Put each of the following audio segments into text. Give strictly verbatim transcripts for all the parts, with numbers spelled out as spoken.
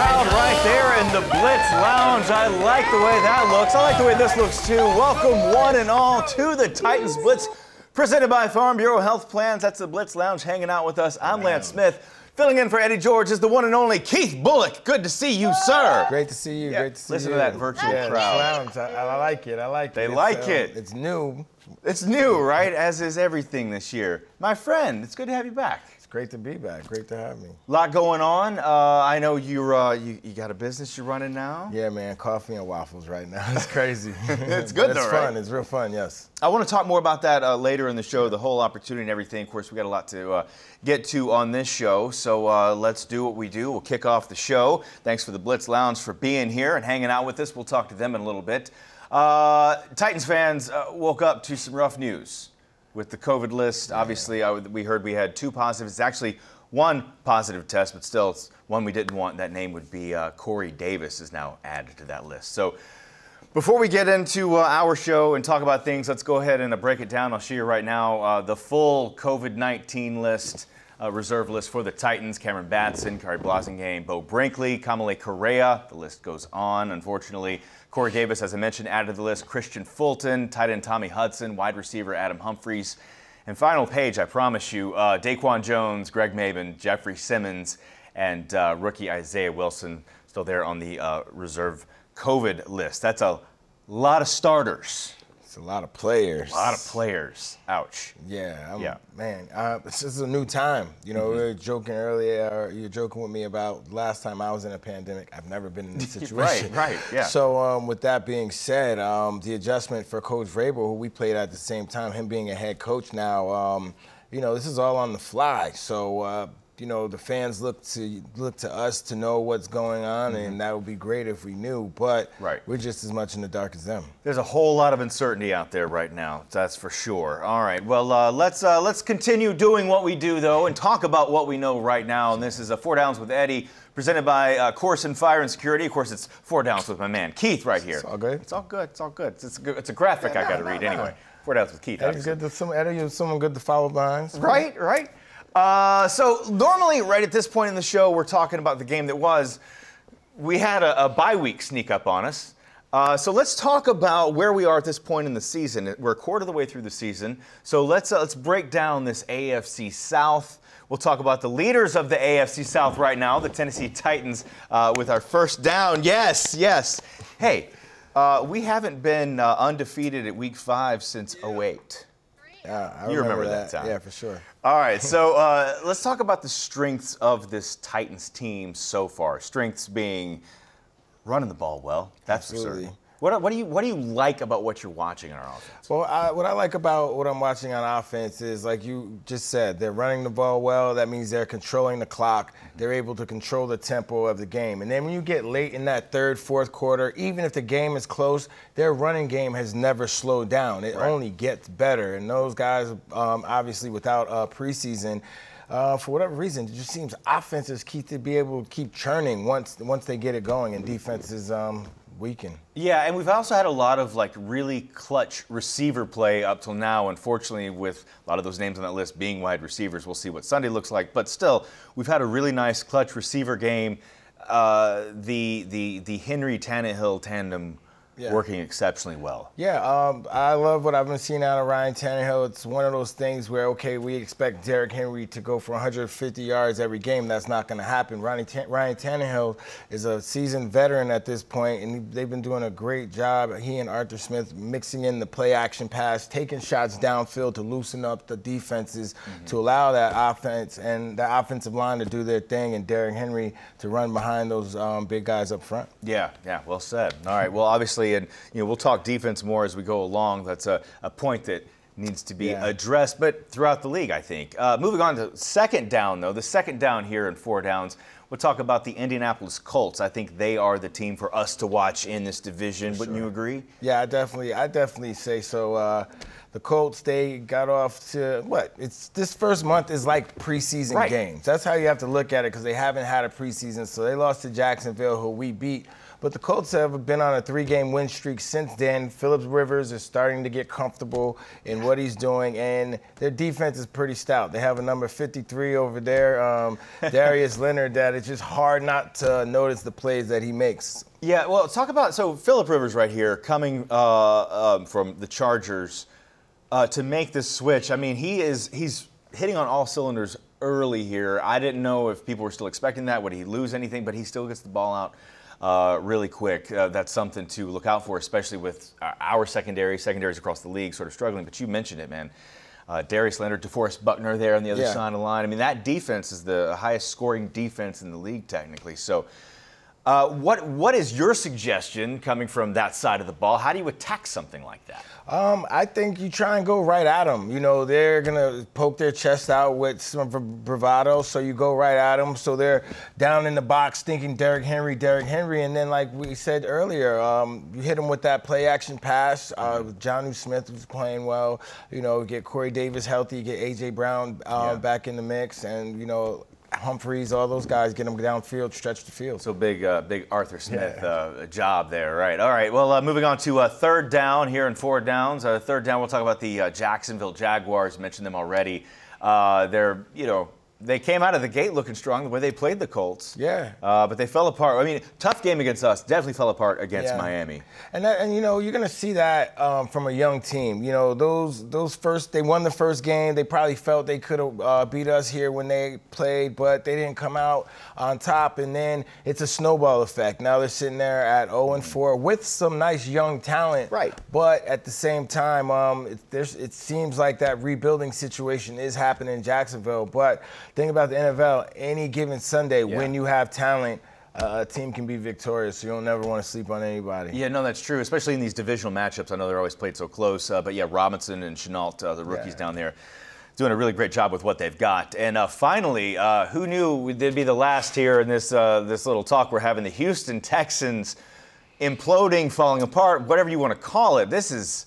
crowd right there in the Blitz Lounge. I like the way that looks. I like the way this looks, too. Welcome, one and all, to the Titans Blitz, presented by Farm Bureau Health Plans. That's the Blitz Lounge hanging out with us. I'm Lance Smith. Filling in for Eddie George is the one and only Keith Bulluck. Good to see you, sir. Great to see you. Yeah. Great to see Listen you. Listen to that virtual yeah, crowd. I, I like it. I like they it. They like it's, it. Um, it's new. It's new, right? As is everything this year. My friend, it's good to have you back. Great to be back. Great to have me. A lot going on. Uh, I know you're, uh, you you got a business you're running now. Yeah, man. Coffee and waffles right now. It's crazy. It's good, though, it's right? It's fun. It's real fun, yes. I want to talk more about that uh, later in the show, the whole opportunity and everything. Of course, we got a lot to uh, get to on this show, so uh, let's do what we do. We'll kick off the show. Thanks for the Blitz Lounge for being here and hanging out with us. We'll talk to them in a little bit. Uh, Titans fans uh, woke up to some rough news. With the COVID list, obviously, I, we heard we had two positives. It's actually one positive test, but still, it's one we didn't want. That name would be uh, Corey Davis is now added to that list. So before we get into uh, our show and talk about things, let's go ahead and uh, break it down. I'll show you right now uh, the full COVID nineteen list, uh, reserve list for the Titans. Cameron Batson, Kari Blasingame, Bo Brinkley, Kamale Correa. The list goes on, unfortunately. Corey Davis, as I mentioned, added to the list. Christian Fulton, tight end Tommy Hudson, wide receiver Adam Humphreys. And final page, I promise you, uh, Daquan Jones, Greg Mabin, Jeffrey Simmons, and uh, rookie Isaiah Wilson still there on the uh, reserve COVID list. That's a lot of starters. It's a lot of players. A lot of players. Ouch. Yeah. I'm, yeah. Man, uh, this is a new time. You know, mm-hmm. we were joking earlier. You're joking with me about last time I was in a pandemic. I've never been in this situation. Right. Right. Yeah. So, um, with that being said, um, the adjustment for Coach Vrabel, who we played at the same time, him being a head coach now, um, you know, this is all on the fly. So. Uh, You know, the fans look to look to us to know what's going on, mm-hmm. and that would be great if we knew, but right. we're just as much in the dark as them. There's a whole lot of uncertainty out there right now, that's for sure. All right, well, uh, let's uh, let's continue doing what we do, though, and talk about what we know right now, and this is a Four Downs with Eddie, presented by uh, Course and Fire and Security. Of course, it's Four Downs with my man, Keith, right here. It's all good. It's all good, it's all good. It's a, it's a graphic yeah, no, I gotta no, read no. anyway. Four Downs with Keith. Eddie's good to, some, Eddie, someone good to follow behind. Right, right. Uh, so normally right at this point in the show, we're talking about the game that was. We had a, a bye week sneak up on us. Uh, so let's talk about where we are at this point in the season. We're a quarter of the way through the season. So let's, uh, let's break down this A F C South. We'll talk about the leaders of the A F C South right now, the Tennessee Titans, uh, with our first down. Yes, yes. Hey, uh, we haven't been uh, undefeated at week five since oh eight. Yeah, I you remember, remember that. that time. Yeah, for sure. All right, so uh, let's talk about the strengths of this Titans team so far. Strengths being running the ball well, that's Absolutely. for certain. What, what, do you, what do you like about what you're watching on our offense? Well, I, what I like about what I'm watching on offense is, like you just said, they're running the ball well. That means they're controlling the clock. Mm-hmm. They're able to control the tempo of the game. And then when you get late in that third, fourth quarter, even if the game is close, their running game has never slowed down. It right. only gets better. And those guys, um, obviously, without uh, preseason, Uh, for whatever reason, it just seems offenses keep to be able to keep churning once once they get it going, and defenses um, weaken. Yeah, and we've also had a lot of like really clutch receiver play up till now. Unfortunately, with a lot of those names on that list being wide receivers, we'll see what Sunday looks like. But still, we've had a really nice clutch receiver game. Uh, the the the Henry Tannehill tandem. Yeah. Working exceptionally well. Yeah, um, I love what I've been seeing out of Ryan Tannehill. It's one of those things where, okay, we expect Derrick Henry to go for one hundred fifty yards every game. That's not going to happen. Ryan Tannehill is a seasoned veteran at this point, and they've been doing a great job. He and Arthur Smith mixing in the play-action pass, taking shots downfield to loosen up the defenses, mm-hmm. to allow that offense and the offensive line to do their thing, and Derrick Henry to run behind those um, big guys up front. Yeah, yeah, well said. All right, well, obviously, and you know, we'll talk defense more as we go along. That's a, a point that needs to be yeah. addressed, but throughout the league, I think. Uh, moving on to second down, though, the second down here in Four Downs, we'll talk about the Indianapolis Colts. I think they are the team for us to watch in this division. For Wouldn't sure. you agree? Yeah, I definitely, I definitely say so. Uh, the Colts, they got off to what? It's this first month is like preseason right. games. That's how you have to look at it because they haven't had a preseason. So they lost to Jacksonville, who we beat. But the Colts have been on a three-game win streak since then. Philip Rivers is starting to get comfortable in what he's doing, and their defense is pretty stout. They have a number fifty-three over there, um, Darius Leonard, that it's just hard not to notice the plays that he makes. Yeah, well, talk about, so Philip Rivers right here coming uh, uh, from the Chargers uh, to make this switch. I mean, he is, he's hitting on all cylinders early here. I didn't know if people were still expecting that. Would he lose anything? But he still gets the ball out uh, really quick. Uh, that's something to look out for, especially with our secondary, secondaries across the league sort of struggling. But you mentioned it, man. Uh, Darius Leonard, DeForest Buckner there on the other yeah. side of the line. I mean, that defense is the highest scoring defense in the league technically. So uh, what what is your suggestion coming from that side of the ball? How do you attack something like that? Um, I think you try and go right at them. You know, they're going to poke their chest out with some bravado, so you go right at them. So they're down in the box thinking Derrick Henry, Derrick Henry. And then, like we said earlier, um, you hit them with that play-action pass. Uh, John Smith was playing well. You know, get Corey Davis healthy, get A J Brown um, yeah. back in the mix, and, you know, Humphreys, all those guys, get them downfield, stretch the field. So big, uh, big Arthur Smith yeah. uh, job there, right? All right. Well, uh, moving on to uh, third down here in four downs. Uh, third down, we'll talk about the uh, Jacksonville Jaguars. Mentioned them already. Uh, they're, you know, they came out of the gate looking strong the way they played the Colts. Yeah. Uh, but they fell apart. I mean, tough game against us. Definitely fell apart against yeah. Miami. And that, and you know, you're going to see that um, from a young team. You know, those those first they won the first game. They probably felt they could have uh, beat us here when they played, but they didn't come out on top. And then it's a snowball effect. Now they're sitting there at zero and four with some nice young talent. Right. But at the same time, um, it, there's, it seems like that rebuilding situation is happening in Jacksonville, but think about the N F L, any given Sunday, yeah. when you have talent, uh, a team can be victorious, so you don't ever want to sleep on anybody. Yeah, no, that's true, especially in these divisional matchups. I know they're always played so close, uh, but yeah, Robinson and Chenault, uh, the rookies yeah. down there, doing a really great job with what they've got. And uh, finally, uh, who knew they'd be the last here in this, uh, this little talk we're having, the Houston Texans imploding, falling apart, whatever you want to call it. This is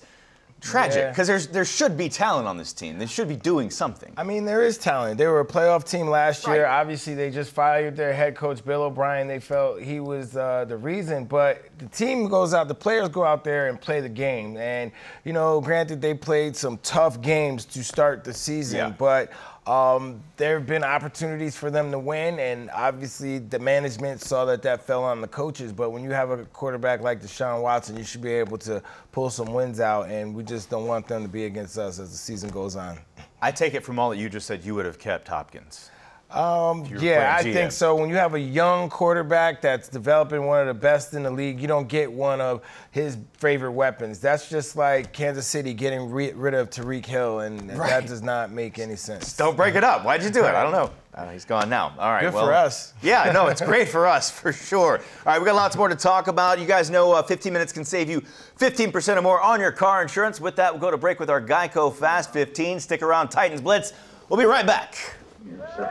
tragic, because yeah. there's there should be talent on this team. They should be doing something. I mean, there is talent. They were a playoff team last right. year. Obviously, they just fired their head coach, Bill O'Brien. They felt he was uh, the reason. But the team goes out, the players go out there and play the game. And, you know, granted, they played some tough games to start the season. Yeah. But um, there have been opportunities for them to win. And obviously, the management saw that that fell on the coaches. But when you have a quarterback like Deshaun Watson, you should be able to pull some wins out. And we just Just don't want them to be against us as the season goes on. I take it from all that you just said you would have kept Hopkins. Um, yeah, I think so. When you have a young quarterback that's developing one of the best in the league, you don't get one of his favorite weapons. That's just like Kansas City getting rid of Tyreek Hill, and right. that does not make any sense. Just don't break it up. Why'd you do it? I don't know. Uh, he's gone now. All right. Good well, for us. Yeah, no, it's great for us, for sure. All right, we got lots more to talk about. You guys know uh, fifteen minutes can save you fifteen percent or more on your car insurance. With that, we'll go to break with our Geico Fast fifteen. Stick around, Titans Blitz. We'll be right back. There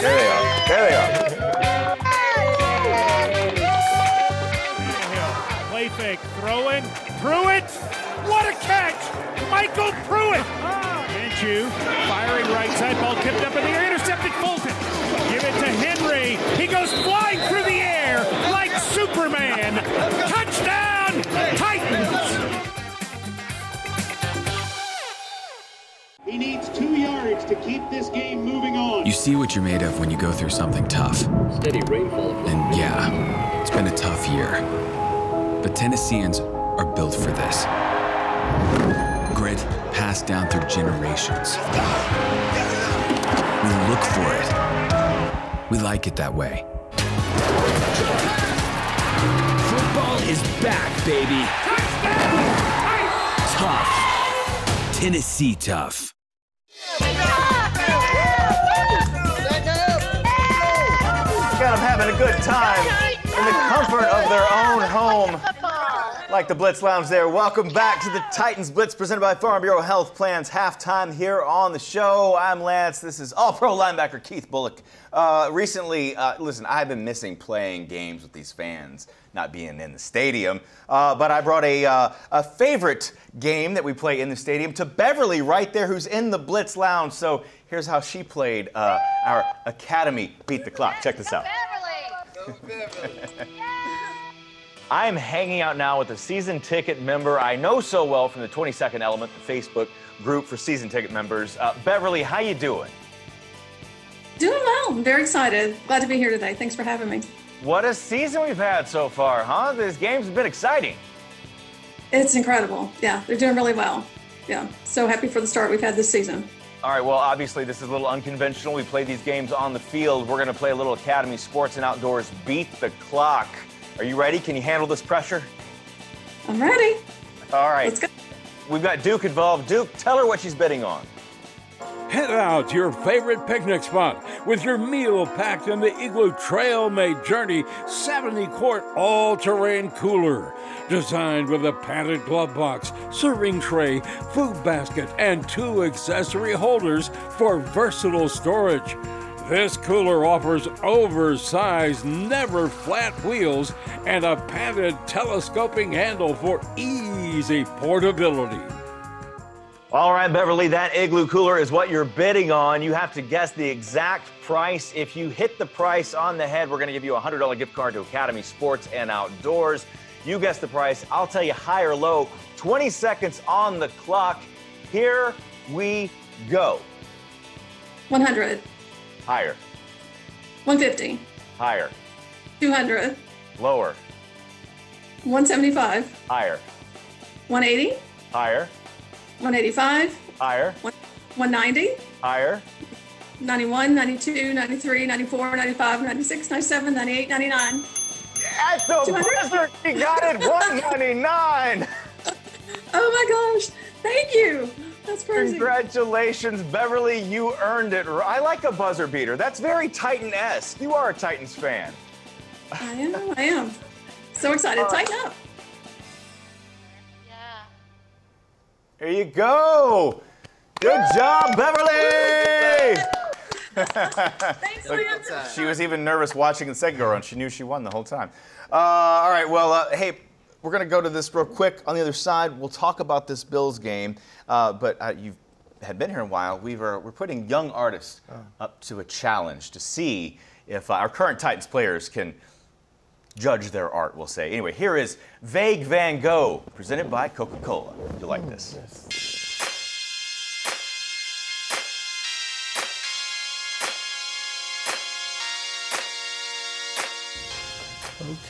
they are. There they are. Play fake, throwing, Pruitt. What a catch! Michael Pruitt. Minshew firing right side, ball tipped up in the air, intercepted. Fulton. Give it to Henry. He goes flying through the air like Superman. Touchdown, Titans! He needs two yards to keep this game moving on. You see what you're made of when you go through something tough. Steady rainfall. And yeah, it's been a tough year. But Tennesseans are built for this. Grit passed down through generations. We look for it. We like it that way. Football is back, baby. Tough. Tennessee tough. Got them having a good time in the comfort of their own home. Like the Blitz Lounge there. Welcome back to the Titans Blitz, presented by Farm Bureau Health Plans. Halftime here on the show. I'm Lance. This is All-Pro linebacker Keith Bulluck. Uh, recently, uh, listen, I've been missing playing games with these fans, not being in the stadium. Uh, but I brought a, uh, a favorite game that we play in the stadium to Beverly right there, who's in the Blitz Lounge. So here's how she played uh, our Academy Beat the Clock. Check this out. Go Beverly. Go Beverly. I am hanging out now with a season ticket member I know so well from the twenty-second Element, the Facebook group for season ticket members. Uh, Beverly, how you doing? Doing well. I'm very excited. Glad to be here today. Thanks for having me. What a season we've had so far, huh? This game's been exciting. It's incredible. Yeah, they're doing really well. Yeah, so happy for the start we've had this season. All right, well, obviously this is a little unconventional. We play these games on the field. We're going to play a little Academy Sports and Outdoors Beat the Clock. Are you ready? Can you handle this pressure? I'm ready. All right. Let's go. We've got Duke involved. Duke, tell her what she's betting on. Head out to your favorite picnic spot with your meal packed in the Igloo Trail-Made Journey seventy quart all-terrain cooler. Designed with a padded glove box, serving tray, food basket, and two accessory holders for versatile storage. This cooler offers oversized, never flat wheels and a padded telescoping handle for easy portability. All right, Beverly, that Igloo cooler is what you're bidding on. You have to guess the exact price. If you hit the price on the head, we're going to give you a one hundred dollar gift card to Academy Sports and Outdoors. You guess the price. I'll tell you high or low. twenty seconds on the clock. Here we go. one hundred. Higher. one fifty. Higher. two hundred. Lower. one seventy-five. Higher. one eighty. Higher. one eighty-five. Higher. one ninety. Higher. ninety-one, ninety-two, ninety-three, ninety-four, ninety-five, ninety-six, ninety-seven, ninety-eight, ninety-nine. That's a blizzard. He got it. one ninety-nine. Oh my gosh. Thank you. That's crazy. Congratulations, Beverly. You earned it. I like a buzzer beater. That's very Titan-esque. You are a Titans fan. I am. I am. So excited. Uh, Tighten up. There you go. Good Woo! Job, Beverly. Thanks, Lance. She was even nervous watching the second go around. She knew she won the whole time. Uh, all right, well, uh, hey, we're going to go to this real quick. On the other side, we'll talk about this Bills game. Uh, but uh, you have been here a while. We were, we're putting young artists oh. up to a challenge to see if uh, our current Titans players can judge their art, we'll say. Anyway, here is Vague Van Gogh, presented by Coca-Cola. You like this? Yes.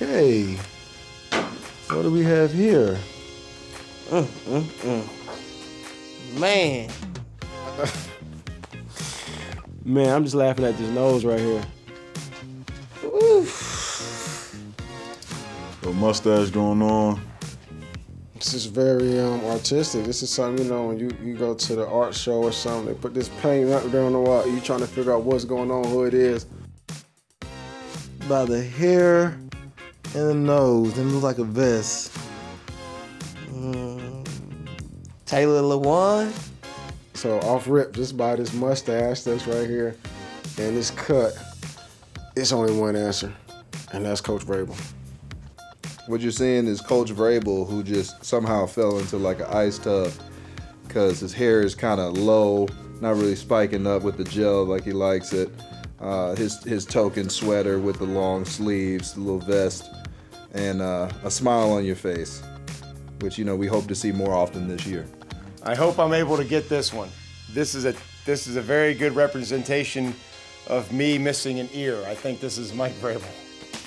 Okay. What do we have here? Mm, mm, mm. Man. Man, I'm just laughing at this nose right here. Oof. A mustache going on. This is very um, artistic. This is something, you know, when you, you go to the art show or something, they put this paint up there on the wall. You're trying to figure out what's going on, who it is. By the hair and the nose, it looks like a vest. Um, Taylor Lewan. So off rip, just by this mustache that's right here and this cut, it's only one answer, and that's Coach Vrabel. What you're seeing is Coach Vrabel, who just somehow fell into like an ice tub because his hair is kind of low, not really spiking up with the gel like he likes it. Uh, his his token sweater with the long sleeves, the little vest, and uh, a smile on your face, which you know we hope to see more often this year. I hope I'm able to get this one. This is a this is a very good representation of me missing an ear. I think this is Mike Vrabel.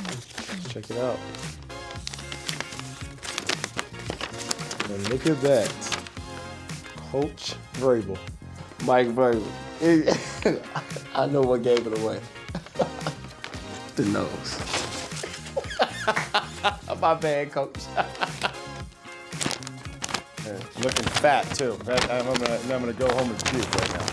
Let's check it out. And look at that, Coach Vrabel. Mike Vrabel. I know what gave it away. The nose. My bad, Coach. Looking fat too. I'm gonna, I'm gonna go home and puke right now.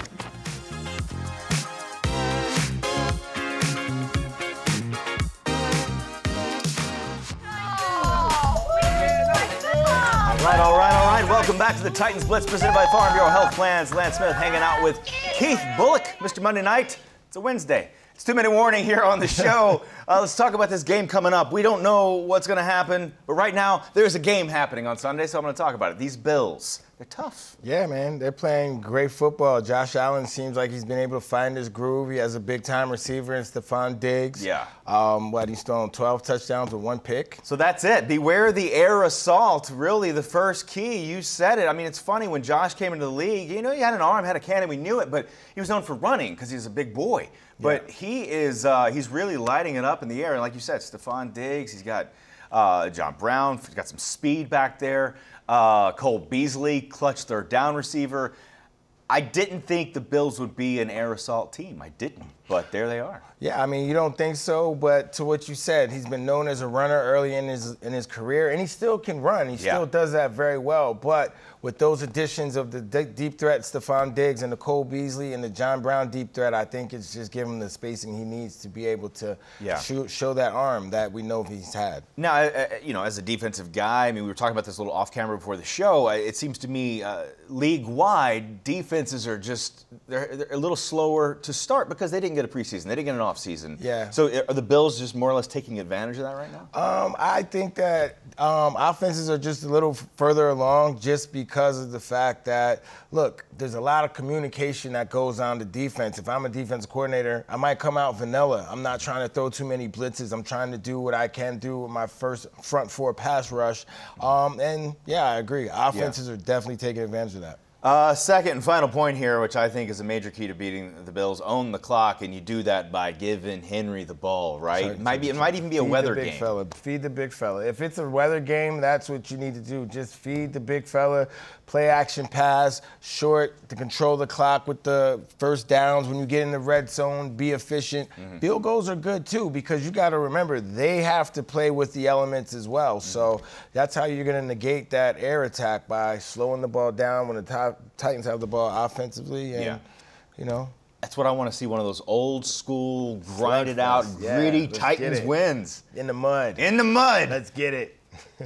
All right, all right, all right. Welcome back to the Titans Blitz, presented by Farm Bureau Health Plans. Lance Smith hanging out with Keith Bulluck, Mister Monday Night. It's a Wednesday. It's two-minute warning here on the show. Uh, let's talk about this game coming up. We don't know what's going to happen, but right now there's a game happening on Sunday, so I'm going to talk about it. These Bills, they're tough. Yeah, man, they're playing great football. Josh Allen seems like he's been able to find his groove. He has a big-time receiver in Stephon Diggs. Yeah. Um, what, he's thrown twelve touchdowns with one pick. So that's it. Beware the air assault, really the first key. You said it. I mean, it's funny, when Josh came into the league, you know, he had an arm, had a cannon, we knew it, but he was known for running because he was a big boy. But yeah. he is, uh, he's really lighting it up in the air. And like you said, Stephon Diggs, he's got uh, John Brown, he's got some speed back there. Uh, Cole Beasley, clutch third down receiver. I didn't think the Bills would be an air assault team. I didn't, but there they are. Yeah, I mean, you don't think so, but to what you said, he's been known as a runner early in his in his career, and he still can run. He yeah. still does that very well, but with those additions of the deep threat, Stephon Diggs and the Cole Beasley and the John Brown deep threat, I think it's just giving him the spacing he needs to be able to yeah. shoot, show that arm that we know he's had. Now, uh, you know, as a defensive guy, I mean, we were talking about this a little off camera before the show. It seems to me uh, league-wide, defense Defenses are just they're, they're a little slower to start because they didn't get a preseason, they didn't get an offseason. Yeah. So are the Bills just more or less taking advantage of that right now? Um, I think that um, offenses are just a little further along just because of the fact that, look, there's a lot of communication that goes on to defense. If I'm a defensive coordinator, I might come out vanilla. I'm not trying to throw too many blitzes. I'm trying to do what I can do with my first front four pass rush. Um, and yeah, I agree. Offenses yeah. are definitely taking advantage of that. Uh, second and final point here, which I think is a major key to beating the Bills, own the clock, and you do that by giving Henry the ball, right? Sorry, might be, it might even be a weather game. Feed the big fella. Feed the big fella. If it's a weather game, that's what you need to do. Just feed the big fella, play action pass, short, to control the clock with the first downs. When you get in the red zone, be efficient. Mm-hmm. Field goals are good, too, because you got to remember, they have to play with the elements as well. Mm-hmm. So that's how you're going to negate that air attack, by slowing the ball down when the top Titans have the ball offensively, and yeah. you know, that's what I want to see, one of those old school grinded out yeah, gritty Titans wins in the mud in the mud let's get it.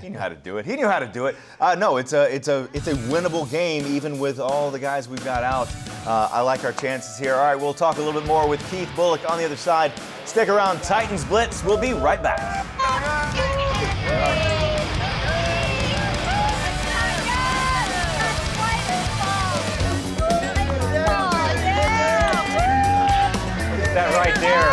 He knew how to do it. He knew how to do it. Uh, no, it's a, it's a, it's a winnable game, even with all the guys we've got out. Uh, I like our chances here. All right, we'll talk a little bit more with Keith Bulluck on the other side. Stick around. Titans Blitz. We'll be right back. Yeah. That right there,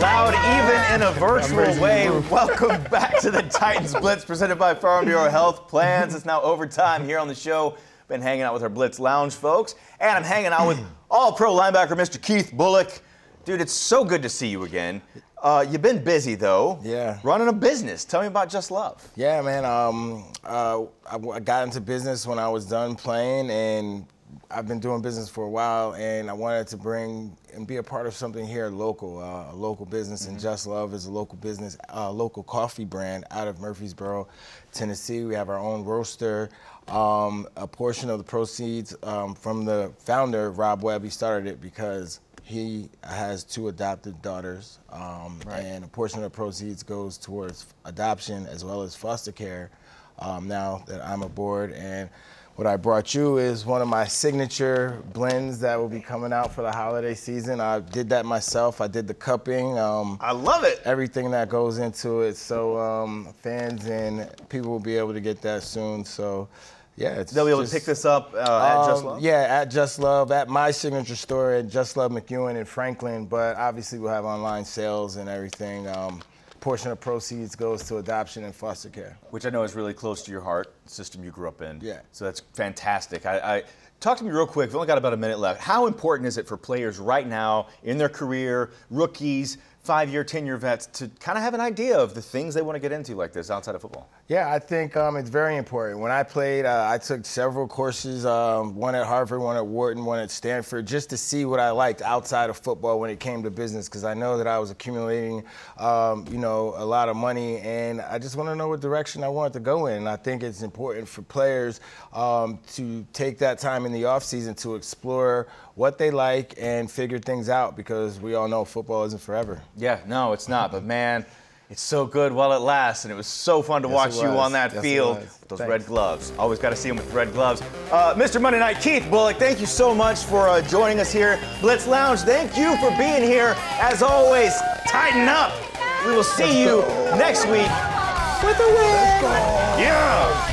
loud even in a virtual way. Welcome back to the Titans Blitz, presented by Farm Bureau Health Plans. It's now overtime here on the show. Been hanging out with our Blitz Lounge folks, and I'm hanging out with all-pro linebacker Mister Keith Bulluck. Dude, it's so good to see you again. Uh, you've been busy, though. Yeah. Running a business. Tell me about Just Love. Yeah, man. Um, uh, I, I got into business when I was done playing, and I've been doing business for a while, and I wanted to bring and be a part of something here local, uh, a local business. Mm-hmm. And Just Love is a local business, uh, local coffee brand out of Murfreesboro, Tennessee. We have our own roaster. Um, a portion of the proceeds um, from the founder, Rob Webb, he started it because he has two adopted daughters, um, right. and a portion of the proceeds goes towards adoption as well as foster care. Um, now that I'm aboard, and what I brought you is one of my signature blends that will be coming out for the holiday season. I did that myself. I did the cupping. Um, I love it. Everything that goes into it. So um, fans and people will be able to get that soon. So yeah, it's they'll be able just, to pick this up uh, at um, Just Love. Yeah, at Just Love, at my signature store at Just Love McEwen in Franklin. But obviously we'll have online sales and everything. Um, portion of proceeds goes to adoption and foster care, which I know is really close to your heart, system you grew up in. Yeah. So that's fantastic. I, I talk to me real quick. We've only got about a minute left. How important is it for players right now in their career, rookies, five-year, ten-year vets, to kind of have an idea of the things they want to get into like this outside of football? Yeah, I think um, it's very important. When I played, uh, I took several courses, um, one at Harvard, one at Wharton, one at Stanford, just to see what I liked outside of football when it came to business, because I know that I was accumulating, um, you know, a lot of money, and I just want to know what direction I wanted to go in. And I think it's important for players um, to take that time in the offseason to explore what they like and figure things out, because we all know football isn't forever. Yeah, no, it's not. But man, It's so good while it lasts, and it was so fun to yes, watch you on that yes, field with those Thanks. red gloves. Always got to see him with red gloves. Uh, Mister Monday Night Keith Bulluck, thank you so much for uh, joining us here. Blitz Lounge, thank you for being here. As always, tighten up. We will see Let's you go. next week with a win. Yeah.